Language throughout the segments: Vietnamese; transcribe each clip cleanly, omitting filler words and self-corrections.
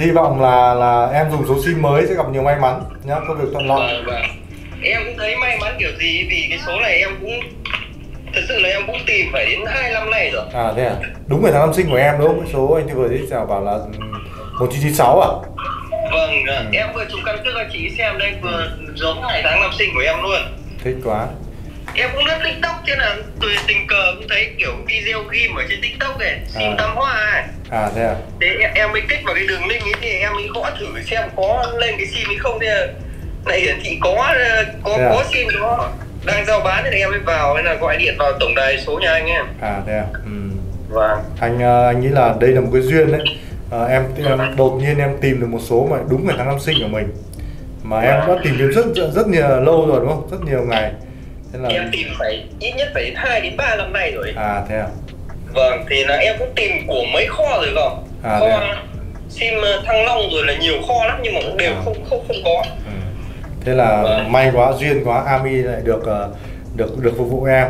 Hy vọng là em dùng số sim mới sẽ gặp nhiều may mắn nhá, công việc thuận lợi. Em cũng thấy may mắn kiểu gì vì cái số này em cũng thực sự là em cũng tìm phải đến 2 năm nay rồi. À thế à? Đúng về tháng năm sinh của em đúng không? Cái số anh vừa giới thiệu bảo là 1996 à? Vâng, em vừa chụp căn cước cho chị xem đây, vừa giống ngày tháng năm sinh của em luôn. Thích quá. Em cũng lướt TikTok chứ là tình cờ cũng thấy kiểu video game ở trên TikTok này, sim tam hoa ấy. À thế à? Thế em mới kích vào cái đường link ấy thì em mới gõ thử xem có lên cái sim ấy không, thế là này hiển thị có sim đó đang giao bán thì em mới vào hay là gọi điện vào tổng đài số nhà anh em. À thế à? Vâng. Anh nghĩ là đây là một cái duyên đấy. Em đột nhiên em tìm được một số mà đúng ngày tháng năm sinh của mình mà em đã tìm kiếm rất nhiều lâu rồi đúng không? Rất nhiều ngày. Thế là... em tìm phải ít nhất phải 2 đến 3 năm nay rồi. À thế à? Vâng, thì là em cũng tìm của mấy kho rồi không? À, kho sim Thăng Long rồi là nhiều kho lắm nhưng mà cũng đều không có. Thế là may quá, duyên quá, AMI lại được phục vụ em.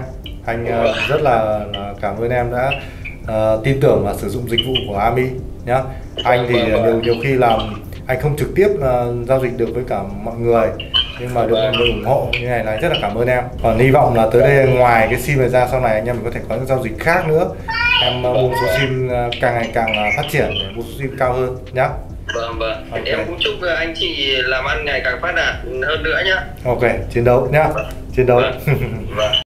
Anh rất là cảm ơn em đã tin tưởng và sử dụng dịch vụ của AMI nhá. Anh thì nhiều khi làm anh không trực tiếp giao dịch được với cả mọi người nhưng mà được mọi người ủng hộ như này là rất là cảm ơn em. Còn hy vọng là tới đây ngoài cái sim này ra sau này anh em mình có thể có những giao dịch khác nữa. Em mua số sim càng ngày càng phát triển để mua số sim cao hơn nhá. Vâng. Okay. Em cũng chúc anh chị làm ăn ngày càng phát đạt hơn nữa nhá. Ok, chiến đấu nhá. Chiến đấu. Vâng.